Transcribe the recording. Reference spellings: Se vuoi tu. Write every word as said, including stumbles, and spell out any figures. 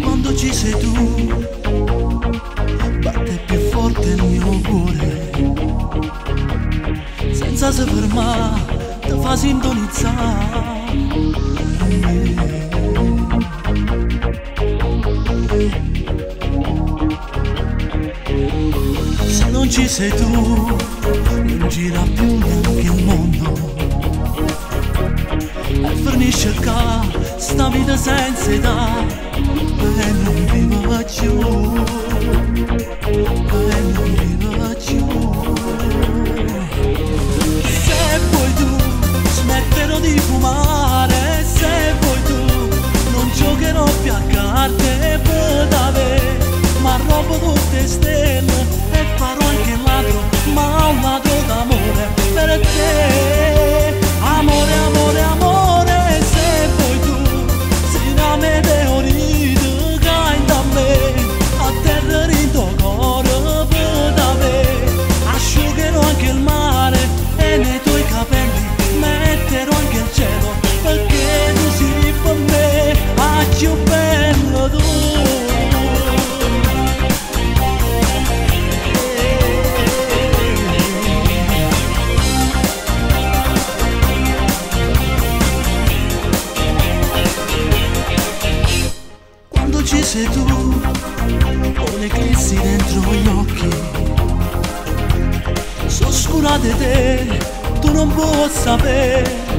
Quando ci sei tu, batte più forte il mio cuore, senza se fermare, ti fa sintonizzare. Se non ci sei tu, non gira più neanche il mondo, e fornisce il ca, sta vita senza età, e non viva più, e non viva più. Se vuoi tu, smetterò di fumare, se vuoi tu, non giocherò più a carte, per davvero, ma robo tutte stelle, e farò anche il ladro, ma un ladro d'amore, per te, amore, amore, amore. Se vuoi tu, sei una meteorite, cai da me, a terra in tuo cuore, per davvero, asciugherò anche il mare, e nei tuoi capelli metterò anche il cielo, perché tu sei per me, a più bello tu. Quando ci sei tu, ho l'eclissi dentro gli occhi, s'oscurate te, tu non puoi sapere.